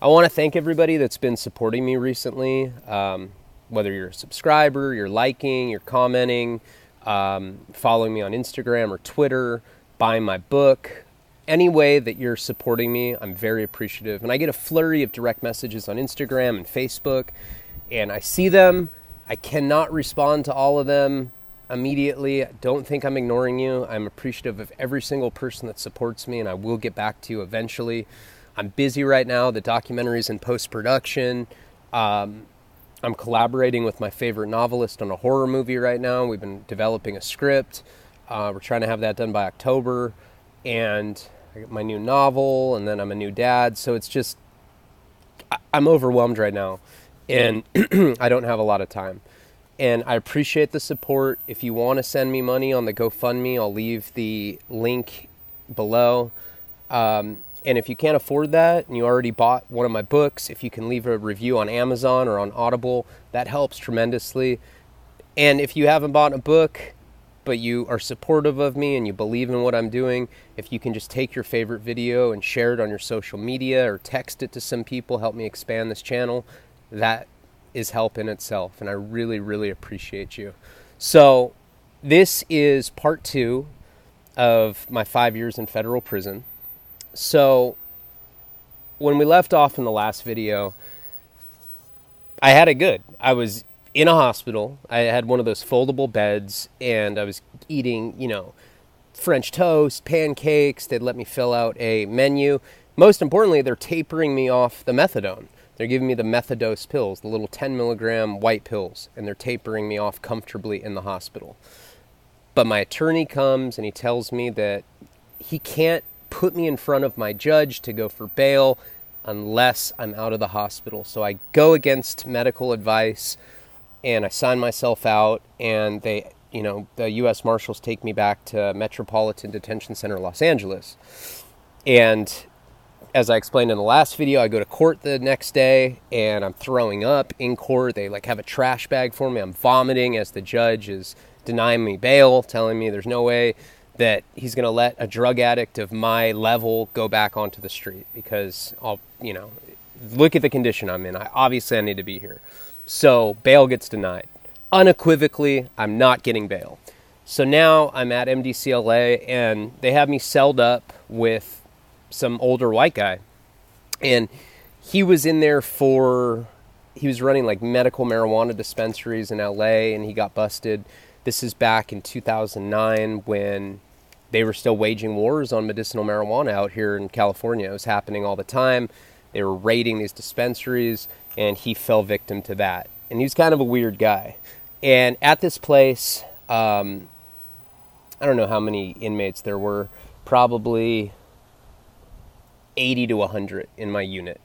I want to thank everybody that's been supporting me recently, whether you're a subscriber, you're liking, you're commenting, following me on Instagram or Twitter, buying my book. Any way that you're supporting me, I'm very appreciative. And I get a flurry of direct messages on Instagram and Facebook, and I see them. I cannot respond to all of them immediately. Don't think I'm ignoring you. I'm appreciative of every single person that supports me, and I will get back to you eventually. I'm busy right now. The documentary's in post-production. I'm collaborating with my favorite novelist on a horror movie right now. We've been developing a script. We're trying to have that done by October. And I got my new novel, and then I'm a new dad. So it's just, I'm overwhelmed right now, and I don't have a lot of time. And I appreciate the support. If you want to send me money on the GoFundMe, I'll leave the link below. And if you can't afford that and you already bought one of my books, if you can leave a review on Amazon or on Audible, that helps tremendously. And if you haven't bought a book, but you are supportive of me and you believe in what I'm doing, if you can just take your favorite video and share it on your social media or text it to some people, help me expand this channel, that is help in itself. And I really, really appreciate you. So this is part two of my 5 years in federal prison. So when we left off in the last video, I had it good. I was in a hospital. I had one of those foldable beds, and I was eating, you know, French toast, pancakes. They'd let me fill out a menu. Most importantly, they're tapering me off the methadone. They're giving me the methadose pills, the little 10 milligram white pills, and they're tapering me off comfortably in the hospital. But my attorney comes and he tells me that he can't put me in front of my judge to go for bail unless I'm out of the hospital. So I go against medical advice, and I sign myself out, and they, you know, the U.S. Marshals take me back to Metropolitan Detention Center Los Angeles. And as I explained in the last video, I go to court the next day, and I'm throwing up in court. They like have a trash bag for me. I'm vomiting as the judge is denying me bail, telling me there's no way that he's going to let a drug addict of my level go back onto the street because I'll, you know, look at the condition I'm in. Obviously I need to be here. So bail gets denied. Unequivocally, I'm not getting bail. So now I'm at MDCLA, and they have me celled up with some older white guy. And he was in there for, he was running like medical marijuana dispensaries in LA, and he got busted. This is back in 2009 when they were still waging wars on medicinal marijuana out here in California. It was happening all the time. They were raiding these dispensaries, and he fell victim to that. And he was kind of a weird guy. And at this place, I don't know how many inmates there were, probably 80 to 100 in my unit.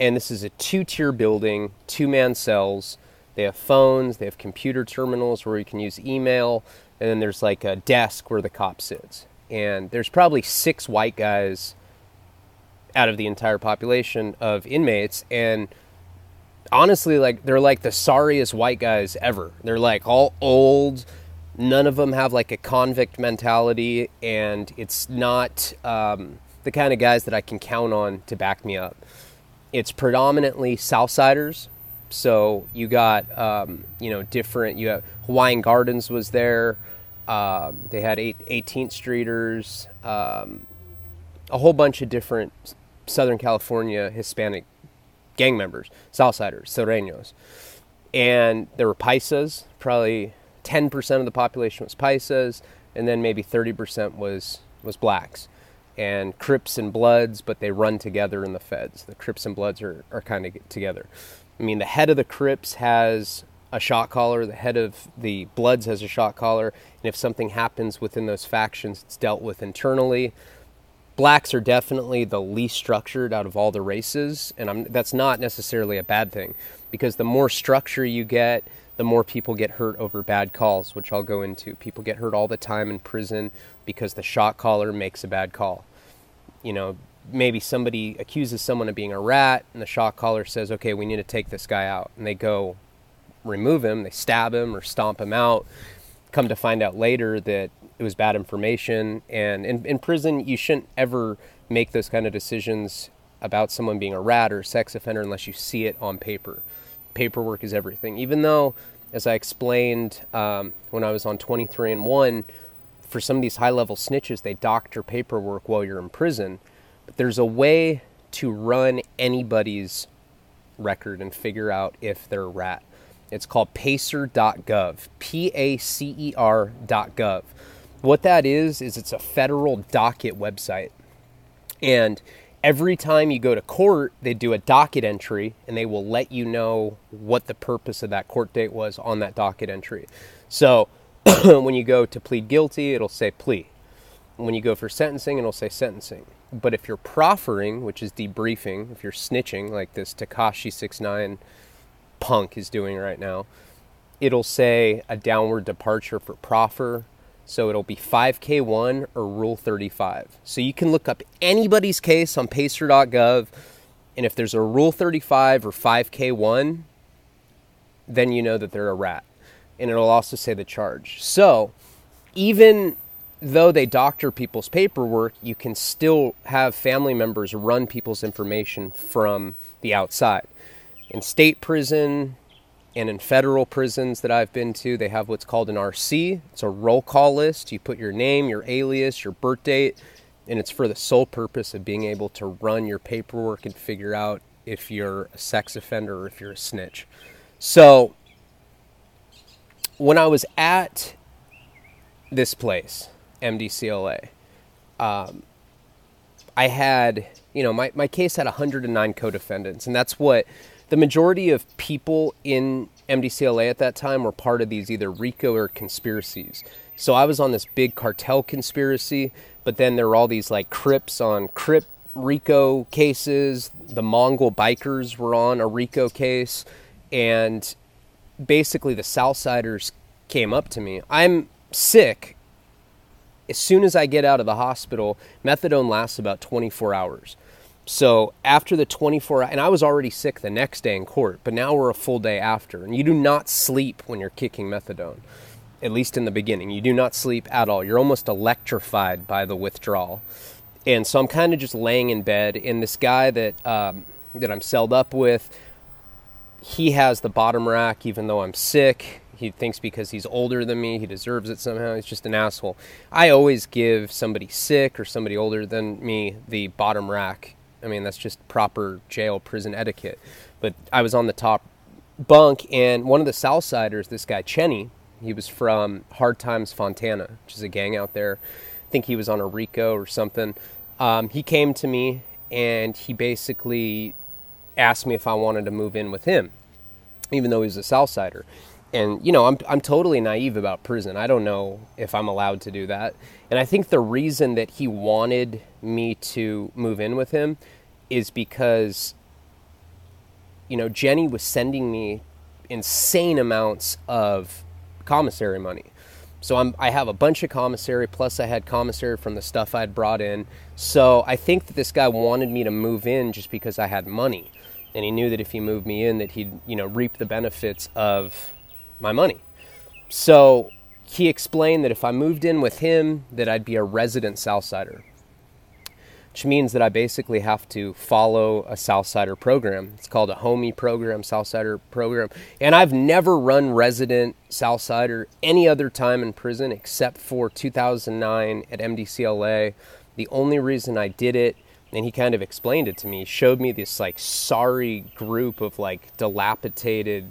And this is a two-tier building, two-man cells. They have phones, they have computer terminals where you can use email, and then there's like a desk where the cop sits. And there's probably six white guys out of the entire population of inmates, and honestly, like, they're like the sorriest white guys ever. They're like all old. None of them have like a convict mentality, and it's not the kind of guys that I can count on to back me up. It's predominantly Southsiders. So you got, you know, different, you have Hawaiian Gardens was there. They had 18th Streeters, a whole bunch of different Southern California Hispanic gang members, Southsiders, Soreños. And there were Paisas. Probably 10% of the population was Paisas, and then maybe 30% was blacks. And Crips and Bloods, but they run together in the feds. The Crips and Bloods are kind of together. I mean, the head of the Crips has a shot collar. The head of the Bloods has a shot collar. And if something happens within those factions, it's dealt with internally. Blacks are definitely the least structured out of all the races, and that's not necessarily a bad thing, because the more structure you get, the more people get hurt over bad calls, which I'll go into. People get hurt all the time in prison because the shot caller makes a bad call. You know, maybe somebody accuses someone of being a rat, and the shot caller says, okay, we need to take this guy out, and they go remove him, they stab him or stomp him out. Come to find out later that it was bad information, and in prison, you shouldn't ever make those kind of decisions about someone being a rat or a sex offender unless you see it on paper. Paperwork is everything. Even though, as I explained when I was on 23 and 1, for some of these high-level snitches, they doctor paperwork while you're in prison. But there's a way to run anybody's record and figure out if they're a rat. It's called Pacer.gov, P-A-C-E-R.gov. What that is it's a federal docket website. And every time you go to court, they do a docket entry, and they will let you know what the purpose of that court date was on that docket entry. So when you go to plead guilty, it'll say plea. When you go for sentencing, it'll say sentencing. But if you're proffering, which is debriefing, if you're snitching, like this Tekashi 6-9 punk is doing right now, it'll say a downward departure for proffer. So it'll be 5K1 or Rule 35. So you can look up anybody's case on Pacer.gov, and if there's a Rule 35 or 5K1, then you know that they're a rat. And it'll also say the charge. So even though they doctor people's paperwork, you can still have family members run people's information from the outside. In state prison and in federal prisons that I've been to, they have what's called an RC. It's a roll call list. You put your name, your alias, your birth date, and it's for the sole purpose of being able to run your paperwork and figure out if you're a sex offender or if you're a snitch. So when I was at this place, MDCLA, I had, my case had 109 co-defendants, and that's what the majority of people in MDCLA at that time were part of these either RICO or conspiracies. So I was on this big cartel conspiracy, but then there were all these like Crips on Crip RICO cases. The Mongol bikers were on a RICO case, and basically the Southsiders came up to me. I'm sick. As soon as I get out of the hospital, methadone lasts about 24 hours. So after the 24, and I was already sick the next day in court, but now we're a full day after. And you do not sleep when you're kicking methadone, at least in the beginning. You do not sleep at all. You're almost electrified by the withdrawal. And so I'm kind of just laying in bed, and this guy that I'm celled up with, he has the bottom rack, even though I'm sick. He thinks because he's older than me, he deserves it somehow. He's just an asshole. I always give somebody sick or somebody older than me the bottom rack. I mean, that's just proper jail prison etiquette. But I was on the top bunk, and one of the Southsiders, this guy, Chenny, he was from Hard Times Fontana, which is a gang out there. I think he was on a RICO or something. He came to me, and he basically asked me if I wanted to move in with him, even though he was a Southsider. And, I'm totally naive about prison. I don't know if I'm allowed to do that. And I think the reason that he wanted me to move in with him is because, Jenny was sending me insane amounts of commissary money. So I have a bunch of commissary, plus I had commissary from the stuff I'd brought in. So I think that this guy wanted me to move in just because I had money. And he knew that if he moved me in that he'd, reap the benefits of my money. So he explained that if I moved in with him, that I'd be a resident Southsider, which means that I basically have to follow a Southsider program. It's called a HOME program, Southsider program. And I've never run resident Southsider any other time in prison except for 2009 at MDCLA. The only reason I did it, and he kind of explained it to me, showed me this like sorry group of like dilapidated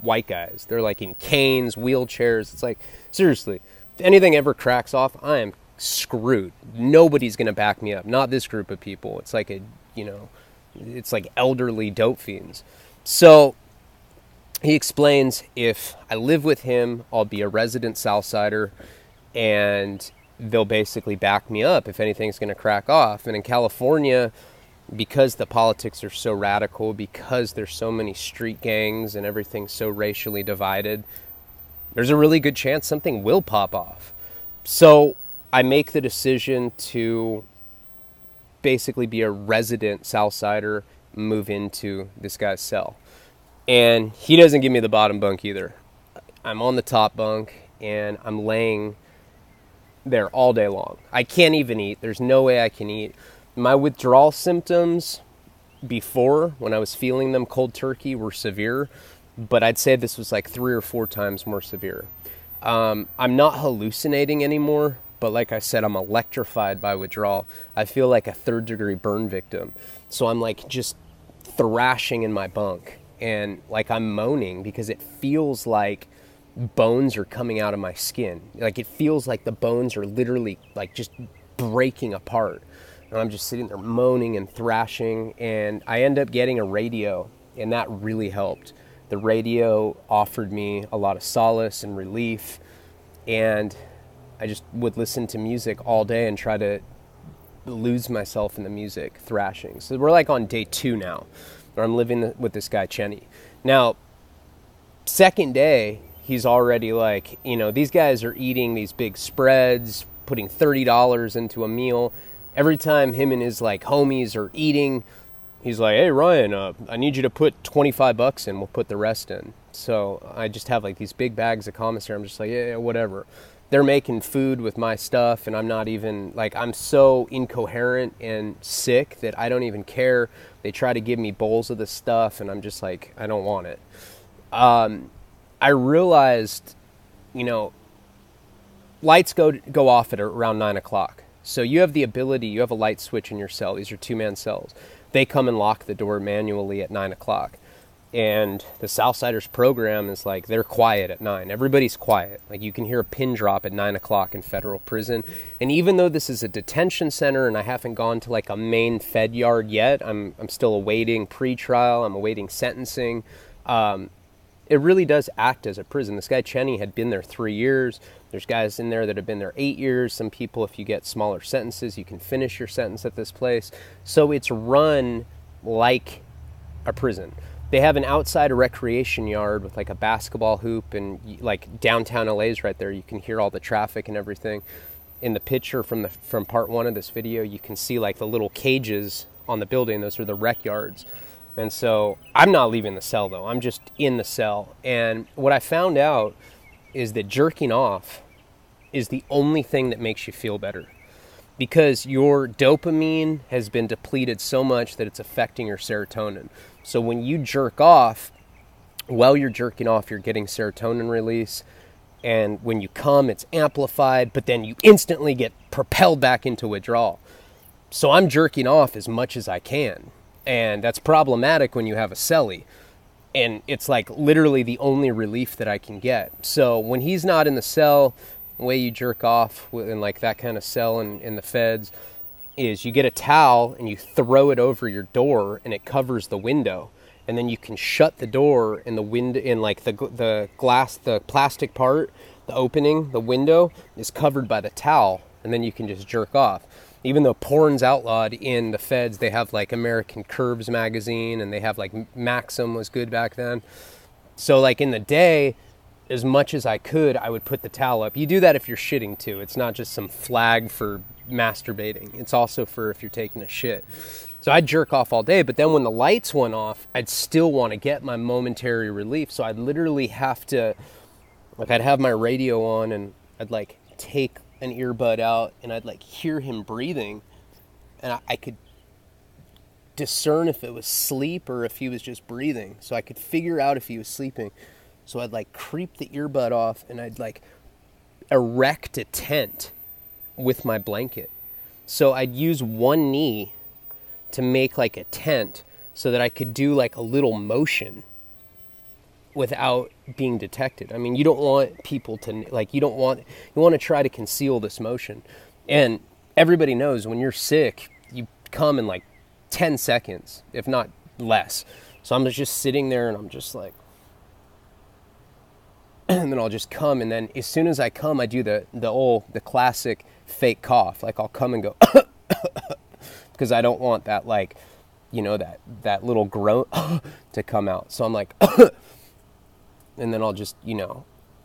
white guys. They're like in canes, wheelchairs. It's like, seriously, if anything ever cracks off, I am screwed. Nobody's going to back me up. Not this group of people. It's like it's like elderly dope fiends. So he explains, if I live with him, I'll be a resident Southsider, and they'll basically back me up if anything's going to crack off. And in California, because the politics are so radical, because there's so many street gangs and everything's so racially divided, there's a really good chance something will pop off. So I make the decision to basically be a resident Southsider, move into this guy's cell. And he doesn't give me the bottom bunk either. I'm on the top bunk, and I'm laying there all day long. I can't even eat. There's no way I can eat. My withdrawal symptoms before, when I was feeling them cold turkey, were severe, but I'd say this was like 3 or 4 times more severe. I'm not hallucinating anymore, but like I said, I'm electrified by withdrawal. I feel like a 3rd-degree burn victim. So I'm like just thrashing in my bunk, and like I'm moaning because it feels like bones are coming out of my skin. Like it feels like the bones are literally like just breaking apart. And I'm just sitting there moaning and thrashing, and I end up getting a radio, and that really helped. The radio offered me a lot of solace and relief, and I just would listen to music all day and try to lose myself in the music, thrashing. So we're like on day 2 now, where I'm living with this guy, Chenny. Now, second day, he's already like, you know, these guys are eating these big spreads, putting $30 into a meal. Every time him and his like homies are eating, he's like, hey, Ryan, I need you to put $25 in. We'll put the rest in. So I just have like these big bags of commissary. I'm just like, yeah, whatever. They're making food with my stuff, and I'm not even, like, I'm so incoherent and sick that I don't even care. They try to give me bowls of this stuff, and I'm just like, I don't want it. I realized, you know, lights go off at around 9 o'clock. So you have the ability, you have a light switch in your cell. These are 2-man cells. They come and lock the door manually at 9 o'clock. And the Southsiders program is like, they're quiet at 9. Everybody's quiet. Like you can hear a pin drop at 9 o'clock in federal prison. And even though this is a detention center and I haven't gone to like a main fed yard yet, I'm still awaiting pretrial, I'm awaiting sentencing. It really does act as a prison. This guy, Chenny, had been there 3 years. There's guys in there that have been there 8 years. Some people, if you get smaller sentences, you can finish your sentence at this place. So it's run like a prison. They have an outside recreation yard with like a basketball hoop, and like downtown LA's right there. You can hear all the traffic and everything. In the picture from part 1 of this video, you can see like the little cages on the building. Those are the rec yards. And so I'm not leaving the cell, though. I'm just in the cell. And what I found out is that jerking off is the only thing that makes you feel better, because your dopamine has been depleted so much that it's affecting your serotonin. So when you jerk off, while you're jerking off, you're getting serotonin release. And when you come, it's amplified, but then you instantly get propelled back into withdrawal. So I'm jerking off as much as I can. And that's problematic when you have a cellie. And it's like literally the only relief that I can get. So when he's not in the cell, the way you jerk off in like that kind of cell in the feds is you get a towel and you throw it over your door, and it covers the window. And then you can shut the door and the window, in like the glass, the plastic part, the opening, the window is covered by the towel. And then you can just jerk off. Even though porn's outlawed in the feds, they have like American Curves magazine, and they have like Maxim was good back then. So like in the day, as much as I could, I would put the towel up. You do that if you're shitting too. It's not just some flag for masturbating. It's also for if you're taking a shit. So I'd jerk off all day, but then when the lights went off, I'd still want to get my momentary relief. So I'd literally have to, like, I'd have my radio on, and I'd like take an earbud out, and I'd like hear him breathing, and I could discern if it was sleep or if he was just breathing. So I could figure out if he was sleeping. So I'd like creep the earbud off, and I'd like erect a tent with my blanket. So I'd use one knee to make like a tent so that I could do like a little motion without being detected. I mean, you don't want people to, like, you want to try to conceal this motion. And everybody knows when you're sick, you come in like 10 seconds, if not less. So I'm just sitting there, and I'm just like, and then I'll just come. And then as soon as I come, I do the classic fake cough. Like I'll come and go, because I don't want that, like, you know, that little groan to come out. So I'm like, and then I'll just, you know,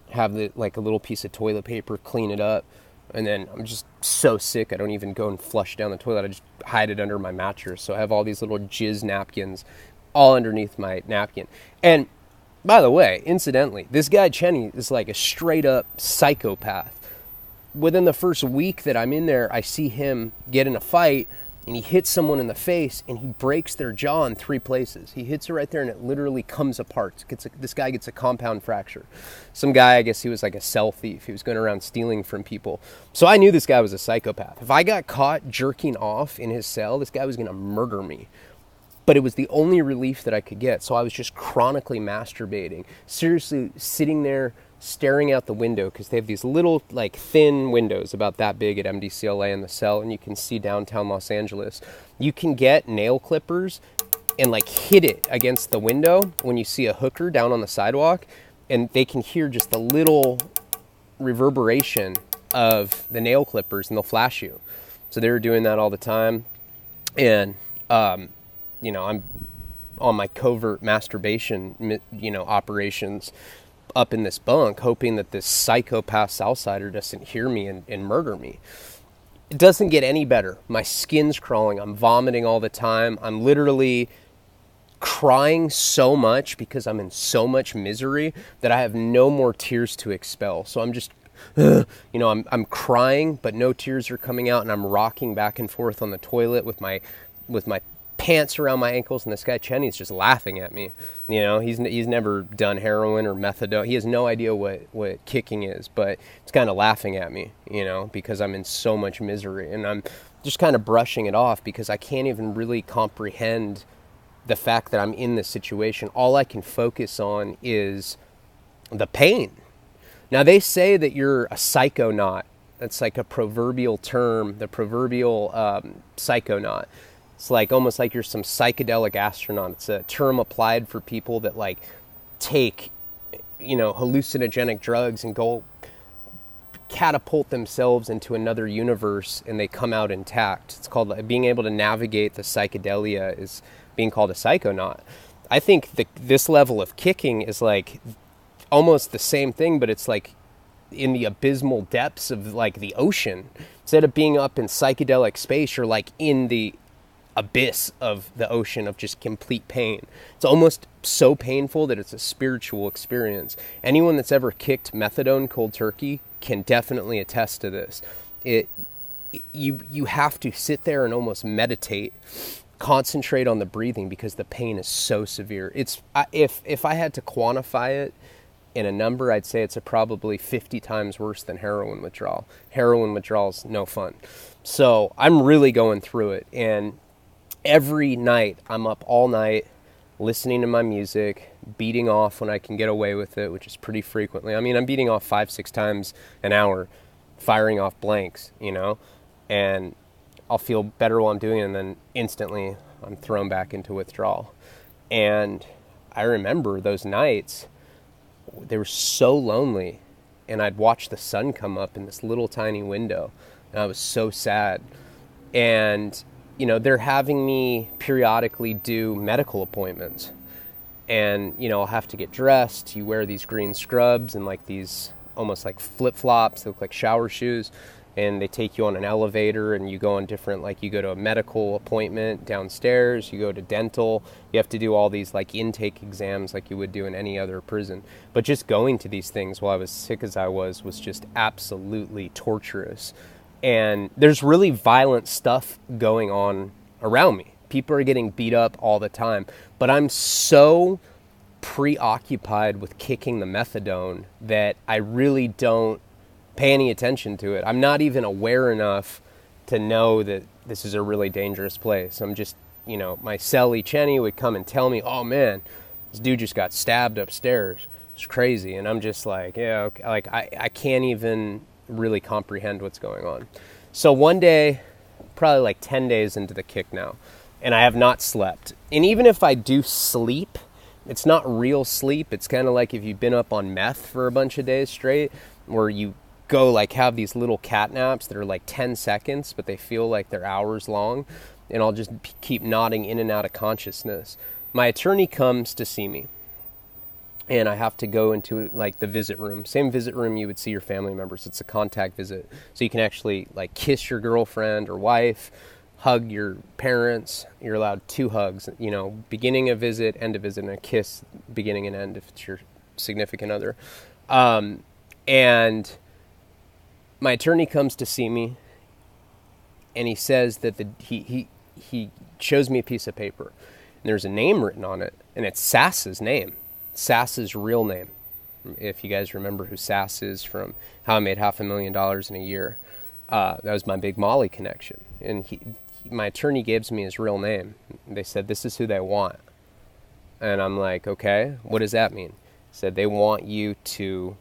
have the, like, a little piece of toilet paper, clean it up. And then I'm just so sick, I don't even go and flush down the toilet. I just hide it under my mattress. So I have all these little jizz napkins all underneath my napkin. And by the way, incidentally, this guy Chenny is like a straight up psychopath. Within the first week that I'm in there, I see him get in a fight. and he hits someone in the face and he breaks their jaw in three places. He hits it right there and it literally comes apart. This guy gets a compound fracture. Some guy, I guess he was like a cell thief. He was going around stealing from people. So I knew this guy was a psychopath. If I got caught jerking off in his cell, this guy was going to murder me. But it was the only relief that I could get. So I was just chronically masturbating, seriously sitting there staring out the window, because they have these little like thin windows about that big at MDCLA in the cell, and you can see downtown Los Angeles. You can get nail clippers and like hit it against the window when you see a hooker down on the sidewalk, and they can hear just the little reverberation of the nail clippers and they'll flash you. So they were doing that all the time. And you know, I'm on my covert masturbation, you know, operations up in this bunk, hoping that this psychopath Southsider doesn't hear me and murder me. It doesn't get any better. My skin's crawling. I'm vomiting all the time. I'm literally crying so much because I'm in so much misery that I have no more tears to expel. So I'm just, you know, I'm crying, but no tears are coming out, and I'm rocking back and forth on the toilet with my pants around my ankles, and this guy Cheney's just laughing at me. You know, he's never done heroin or methadone. He has no idea what kicking is, but it's kind of laughing at me, you know, because I'm in so much misery, and I'm just kind of brushing it off because I can't even really comprehend the fact that I'm in this situation. All I can focus on is the pain. Now, they say that you're a psychonaut. That's like a proverbial term, the proverbial psychonaut. It's like almost like you're some psychedelic astronaut. It's a term applied for people that like take, you know, hallucinogenic drugs and go catapult themselves into another universe, and they come out intact. It's called like, being able to navigate the psychedelia is being called a psychonaut. I think this level of kicking is like almost the same thing, but it's like in the abysmal depths of like the ocean. Instead of being up in psychedelic space, you're like in the abyss of the ocean of just complete pain. It's almost so painful that it's a spiritual experience. Anyone that's ever kicked methadone cold turkey can definitely attest to this. You have to sit there and almost meditate, concentrate on the breathing, because the pain is so severe. It's if I had to quantify it in a number, I'd say it's a probably 50 times worse than heroin withdrawal. Heroin withdrawal's no fun. So I'm really going through it, and every night, I'm up all night listening to my music, beating off when I can get away with it, which is pretty frequently. I mean, I'm beating off 5-6 times an hour, firing off blanks, you know, and I'll feel better while I'm doing it, and then instantly I'm thrown back into withdrawal. And I remember those nights, they were so lonely, and I'd watch the sun come up in this little tiny window, and I was so sad. And you know, they're having me periodically do medical appointments, and, you know, I'll have to get dressed. You wear these green scrubs and like these almost like flip-flops. They look like shower shoes, and they take you on an elevator, and you go on different, like you go to a medical appointment downstairs, you go to dental, you have to do all these like intake exams like you would do in any other prison. But just going to these things while I was sick as I was just absolutely torturous. And there's really violent stuff going on around me. People are getting beat up all the time. But I'm so preoccupied with kicking the methadone that I really don't pay any attention to it. I'm not even aware enough to know that this is a really dangerous place. I'm just, you know, my cellie Cheney would come and tell me, oh man, this dude just got stabbed upstairs. It's crazy. And I'm just like, yeah, okay. Like I can't even really comprehend what's going on. So one day, probably like 10 days into the kick now, and I have not slept. And even if I do sleep, it's not real sleep. It's kind of like if you've been up on meth for a bunch of days straight, where you go like have these little cat naps that are like 10 seconds, but they feel like they're hours long. And I'll just keep nodding in and out of consciousness. My attorney comes to see me, and I have to go into like the visit room, same visit room you would see your family members. It's a contact visit. So you can actually like kiss your girlfriend or wife, hug your parents. You're allowed 2 hugs, you know, beginning a visit, end of visit, and a kiss, beginning and end if it's your significant other. And my attorney comes to see me, and he says that the, he he shows me a piece of paper, and there's a name written on it, and it's Sass's name, Sass's real name. If you guys remember who Sass is from How I Made $500,000 in a Year, that was my Big Molly connection. And my attorney gives me his real name. They said, this is who they want. And I'm like, okay, what does that mean? He said, they want you to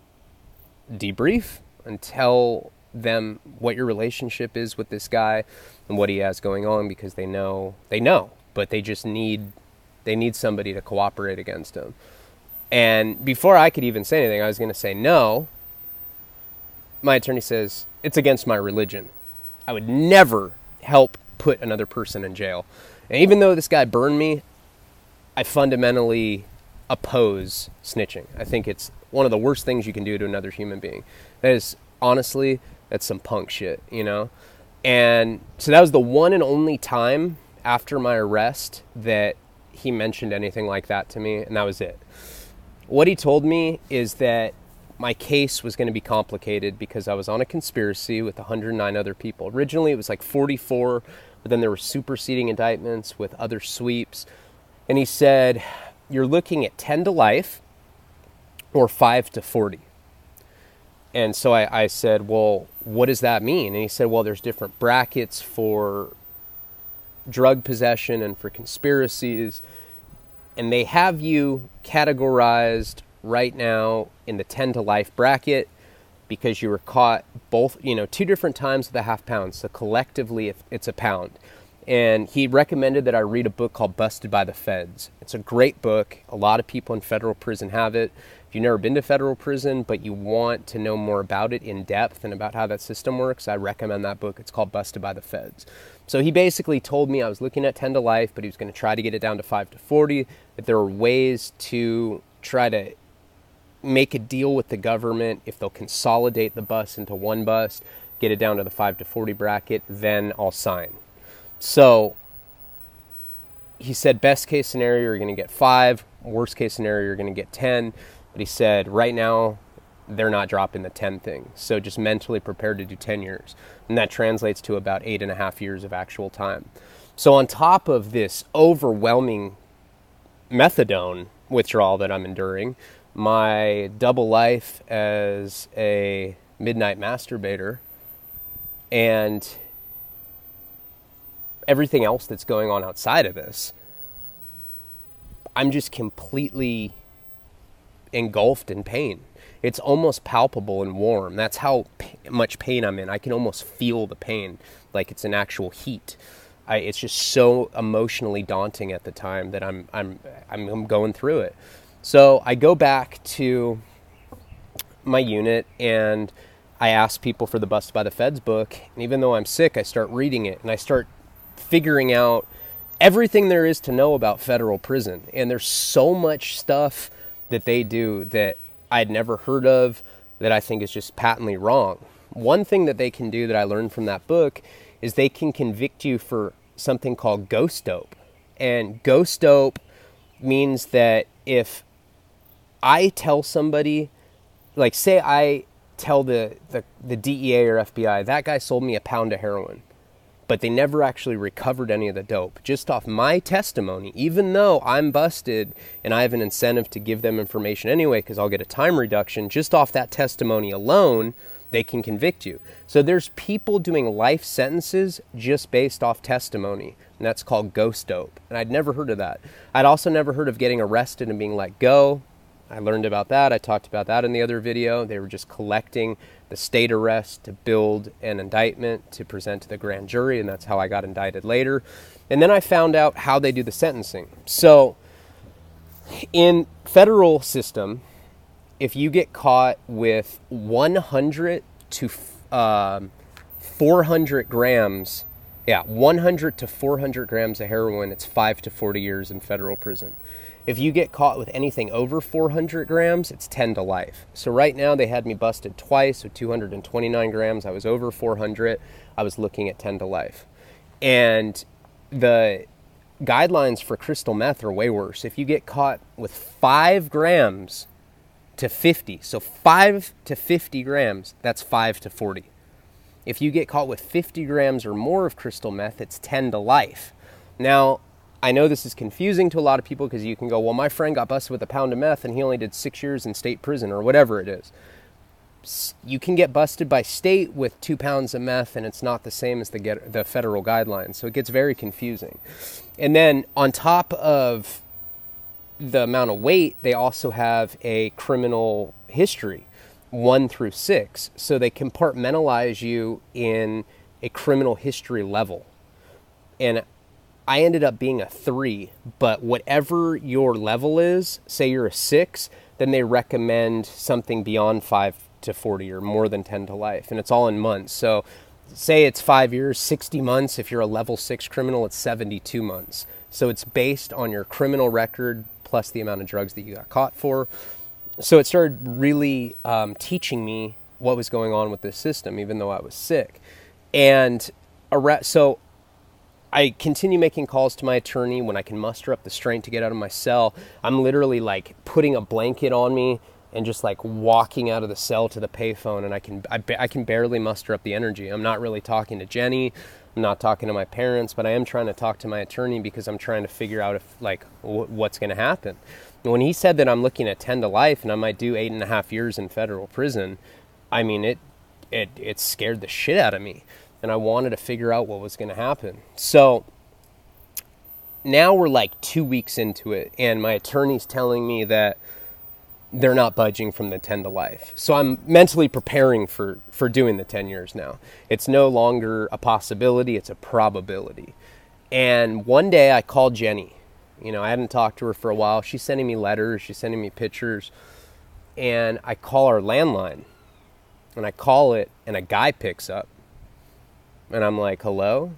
debrief and tell them what your relationship is with this guy and what he has going on, because they know, but they need somebody to cooperate against him. And before I could even say anything, I was going to say no. My attorney says, it's against my religion. I would never help put another person in jail. And even though this guy burned me, I fundamentally oppose snitching. I think it's one of the worst things you can do to another human being. That is, honestly, that's some punk shit, you know? And so that was the one and only time after my arrest that he mentioned anything like that to me, and that was it. What he told me is that my case was going to be complicated because I was on a conspiracy with 109 other people. Originally, it was like 44, but then there were superseding indictments with other sweeps. And he said, you're looking at 10 to life or 5 to 40. And so I said, well, what does that mean? And he said, well, there's different brackets for drug possession and for conspiracies. And they have you categorized right now in the 10 to life bracket because you were caught both, you know, two different times with a half pound. So collectively, it's a pound. And he recommended that I read a book called Busted by the Feds. It's a great book. A lot of people in federal prison have it. If you've never been to federal prison, but you want to know more about it in depth and about how that system works, I recommend that book. It's called Busted by the Feds. So he basically told me I was looking at 10 to life, but he was going to try to get it down to 5 to 40, that there are ways to try to make a deal with the government. If they'll consolidate the bus into one bus, get it down to the 5 to 40 bracket, then I'll sign. So he said, best case scenario, you're going to get 5. Worst case scenario, you're going to get 10. But he said, right now, they're not dropping the 10 thing. So just mentally prepared to do 10 years. And that translates to about 8.5 years of actual time. So on top of this overwhelming methadone withdrawal that I'm enduring, my double life as a midnight masturbator, and everything else that's going on outside of this, I'm just completely engulfed in pain. It's almost palpable and warm. That's how much pain I'm in. I can almost feel the pain, like it's an actual heat. It's just so emotionally daunting at the time that I'm going through it. So I go back to my unit and I ask people for the Busted by the Feds book. And even though I'm sick, I start reading it and I start figuring out everything there is to know about federal prison. And there's so much stuff that they do that I'd never heard of that I think is just patently wrong. One thing that they can do that I learned from that book is they can convict you for something called ghost dope. And ghost dope means that if I tell somebody, like say I tell the DEA or FBI, that guy sold me a pound of heroin, but they never actually recovered any of the dope. Just off my testimony, even though I'm busted and I have an incentive to give them information anyway because I'll get a time reduction, just off that testimony alone, they can convict you. So there's people doing life sentences just based off testimony, and that's called ghost dope. And I'd never heard of that. I'd also never heard of getting arrested and being let go. I learned about that. I talked about that in the other video. They were just collecting the state arrest to build an indictment to present to the grand jury, and that's how I got indicted later. And then I found out how they do the sentencing. So in federal system, if you get caught with 100 to 400 grams, 100 to 400 grams of heroin, it's 5 to 40 years in federal prison. If you get caught with anything over 400 grams, it's 10 to life. So right now they had me busted twice with 229 grams. I was over 400. I was looking at 10 to life. And the guidelines for crystal meth are way worse. If you get caught with 5 grams to 50, so 5 to 50 grams, that's 5 to 40. If you get caught with 50 grams or more of crystal meth, it's 10 to life. Now, I know this is confusing to a lot of people because you can go, well, my friend got busted with a pound of meth and he only did 6 years in state prison or whatever it is. You can get busted by state with 2 pounds of meth, and it's not the same as the federal guidelines. So it gets very confusing. And then on top of the amount of weight, they also have a criminal history, 1 through 6. So they compartmentalize you in a criminal history level. And I ended up being a 3, but whatever your level is, say you're a 6, then they recommend something beyond 5 to 40 or more than 10 to life. And it's all in months. So say it's 5 years, 60 months. If you're a level 6 criminal, it's 72 months. So it's based on your criminal record plus the amount of drugs that you got caught for. So it started really teaching me what was going on with this system, even though I was sick. And so I continue making calls to my attorney when I can muster up the strength to get out of my cell. I'm literally like putting a blanket on me and just like walking out of the cell to the payphone, and I can barely muster up the energy. I'm not really talking to Jenny. I'm not talking to my parents, but I am trying to talk to my attorney because I'm trying to figure out if like what's going to happen. And when he said that I'm looking at 10 to life and I might do 8.5 years in federal prison, I mean, it scared the shit out of me, and I wanted to figure out what was going to happen. So now we're like 2 weeks into it, and my attorney's telling me that they're not budging from the 10 to life. So I'm mentally preparing for doing the 10 years now. It's no longer a possibility, it's a probability. And one day I called Jenny. You know, I hadn't talked to her for a while. She's sending me letters, she's sending me pictures. And I call our landline. And I call it, and a guy picks up. And I'm like, hello?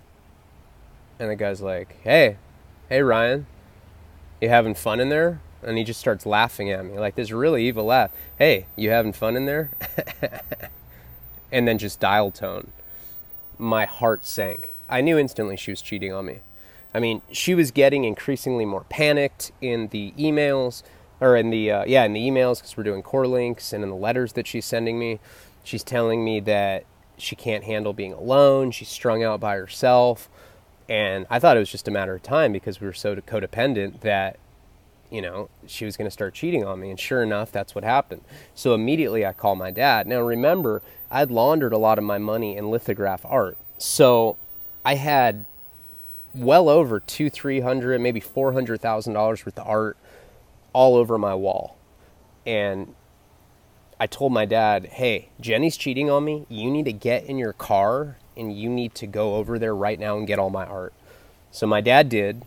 And the guy's like, hey Ryan, you having fun in there? And he just starts laughing at me, like this really evil laugh. Hey, you having fun in there? And then just dial tone. My heart sank. I knew instantly she was cheating on me. I mean, she was getting increasingly more panicked in the emails, or in the emails, because we're doing core links, and in the letters that she's sending me. She's telling me that she can't handle being alone. She's strung out by herself. And I thought it was just a matter of time because we were so codependent that, you know, she was going to start cheating on me. And sure enough, that's what happened. So immediately I call my dad. Now, remember, I'd laundered a lot of my money in lithograph art. So I had well over $200,000, $300,000, maybe $400,000 worth of art all over my wall. And I told my dad, hey, Jenny's cheating on me. You need to get in your car and you need to go over there right now and get all my art. So my dad did.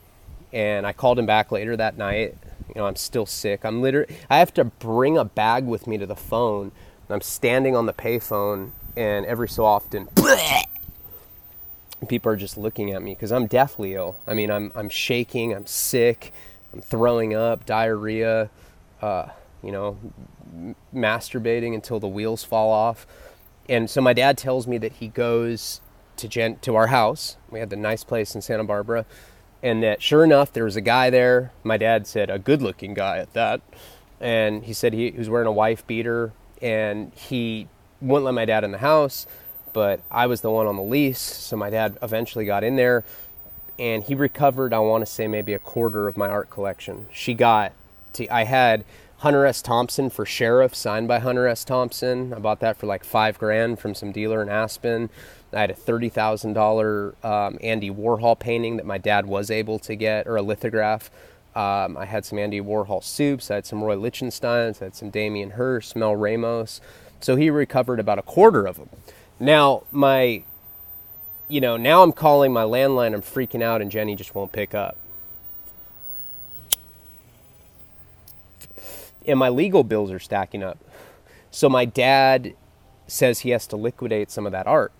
And I called him back later that night. You know, I'm still sick. I have to bring a bag with me to the phone. I'm standing on the payphone, and every so often, people are just looking at me because I'm deathly ill. I mean, I'm shaking, I'm sick, I'm throwing up, diarrhea, you know, masturbating until the wheels fall off. And so my dad tells me that he goes to our house. We had the nice place in Santa Barbara. And that sure enough, there was a guy there. My dad said, a good-looking guy at that. And he said he was wearing a wife beater. And he wouldn't let my dad in the house. But I was the one on the lease. So my dad eventually got in there. And he recovered, I want to say, maybe a quarter of my art collection. I had Hunter S. Thompson for sheriff, signed by Hunter S. Thompson. I bought that for like $5,000 from some dealer in Aspen. I had a $30,000 Andy Warhol painting that my dad was able to get, or a lithograph. I had some Andy Warhol soups. I had some Roy Lichtensteins. I had some Damien Hirst, Mel Ramos. So he recovered about a quarter of them. Now, now I'm calling my landline. I'm freaking out, and Jenny just won't pick up. And my legal bills are stacking up. So my dad says he has to liquidate some of that art.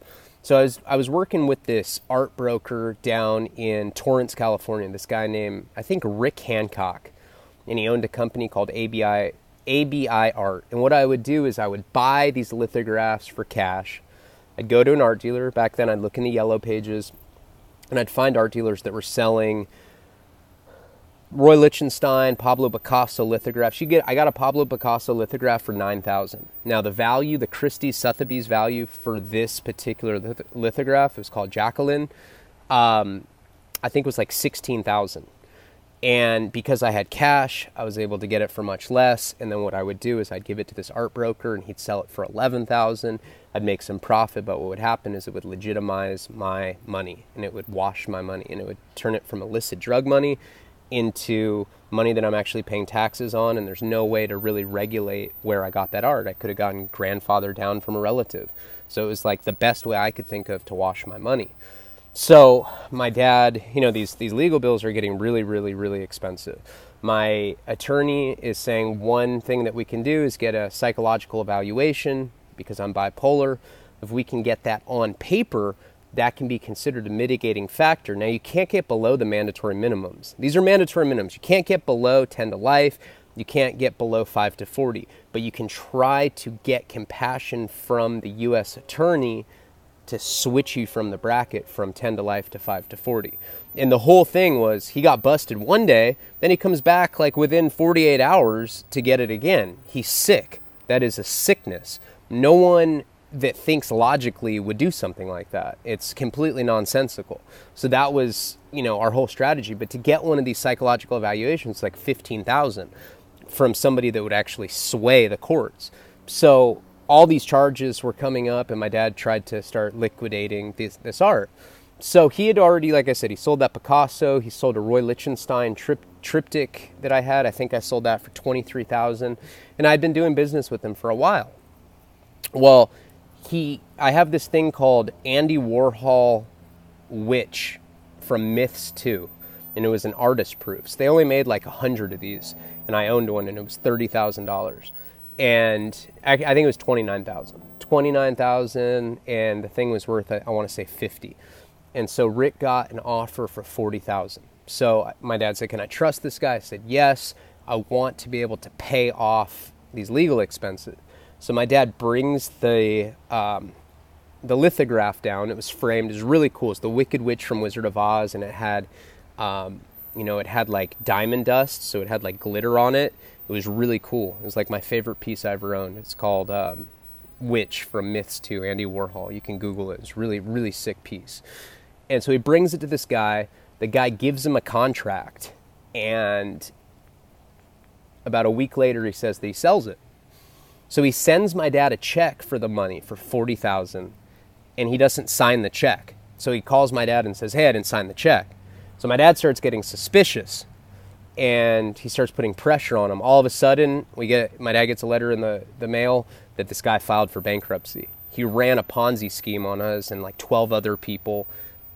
So I was working with this art broker down in Torrance, California, this guy named, I think, Rick Hancock. And he owned a company called ABI Art. And what I would do is I would buy these lithographs for cash. I'd go to an art dealer. Back then I'd look in the yellow pages, and I'd find art dealers that were selling Roy Lichtenstein, Pablo Picasso lithographs. I got a Pablo Picasso lithograph for $9,000. Now the Christie Sotheby's value for this particular lithograph, it was called Jacqueline, I think it was like $16,000. And because I had cash, I was able to get it for much less. And then what I would do is I'd give it to this art broker and he'd sell it for $11,000. I'd make some profit, but what would happen is it would legitimize my money and it would wash my money and it would turn it from illicit drug money into money that I'm actually paying taxes on. And there's no way to really regulate where I got that art. I could have gotten grandfathered down from a relative. So it was like the best way I could think of to wash my money. So my dad, you know, these legal bills are getting really, really, really expensive. My attorney is saying one thing that we can do is get a psychological evaluation because I'm bipolar. If we can get that on paper, that can be considered a mitigating factor. Now, you can't get below the mandatory minimums. These are mandatory minimums. You can't get below 10 to life. You can't get below 5 to 40. But you can try to get compassion from the U.S. attorney to switch you from the bracket from 10 to life to 5 to 40. And the whole thing was he got busted one day, then he comes back like within 48 hours to get it again. He's sick. That is a sickness. No one that thinks logically would do something like that. It's completely nonsensical. So that was, you know, our whole strategy. But to get one of these psychological evaluations, like $15,000 from somebody that would actually sway the courts. So all these charges were coming up, and my dad tried to start liquidating this art. So he had already, like I said, he sold that Picasso. He sold a Roy Lichtenstein triptych that I had. I think I sold that for $23,000, and I'd been doing business with him for a while. Well, I have this thing called Andy Warhol, Witch from Myths 2, and it was an artist proofs. They only made like 100 of these, and I owned one, and it was $30,000. And I think it was $29,000, and the thing was worth, I want to say, $50,000. And so Rick got an offer for $40,000. So my dad said, "Can I trust this guy?" I said, "Yes, I want to be able to pay off these legal expenses." So my dad brings the lithograph down. It was framed. It was really cool. It's the Wicked Witch from Wizard of Oz, and it had, it had like diamond dust, so it had like glitter on it. It was really cool. It was like my favorite piece I ever owned. It's called Witch from Myths 2, Andy Warhol. You can Google it. It's a really, really sick piece. And so he brings it to this guy. The guy gives him a contract, and about a week later he says that he sells it. So he sends my dad a check for the money for $40,000, and he doesn't sign the check. So he calls my dad and says, "Hey, I didn't sign the check." So my dad starts getting suspicious, and he starts putting pressure on him. All of a sudden, my dad gets a letter in the mail that this guy filed for bankruptcy. He ran a Ponzi scheme on us and like 12 other people,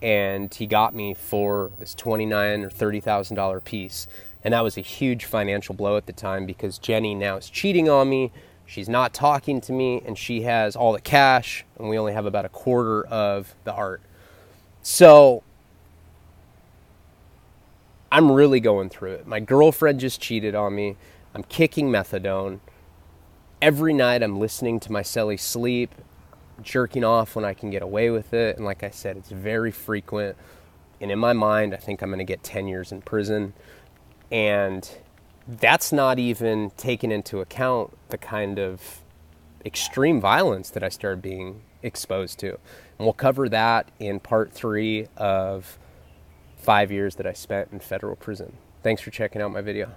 and he got me for this $29,000 or $30,000 piece. And that was a huge financial blow at the time because Jenny now is cheating on me. She's not talking to me, and she has all the cash, and we only have about a quarter of the art. So I'm really going through it. My girlfriend just cheated on me. I'm kicking methadone. Every night I'm listening to my cellie sleep, jerking off when I can get away with it. And like I said, it's very frequent. And in my mind, I think I'm going to get 10 years in prison. And that's not even taking into account the kind of extreme violence that I started being exposed to. And we'll cover that in part 3 of 5 years that I spent in federal prison. Thanks for checking out my video.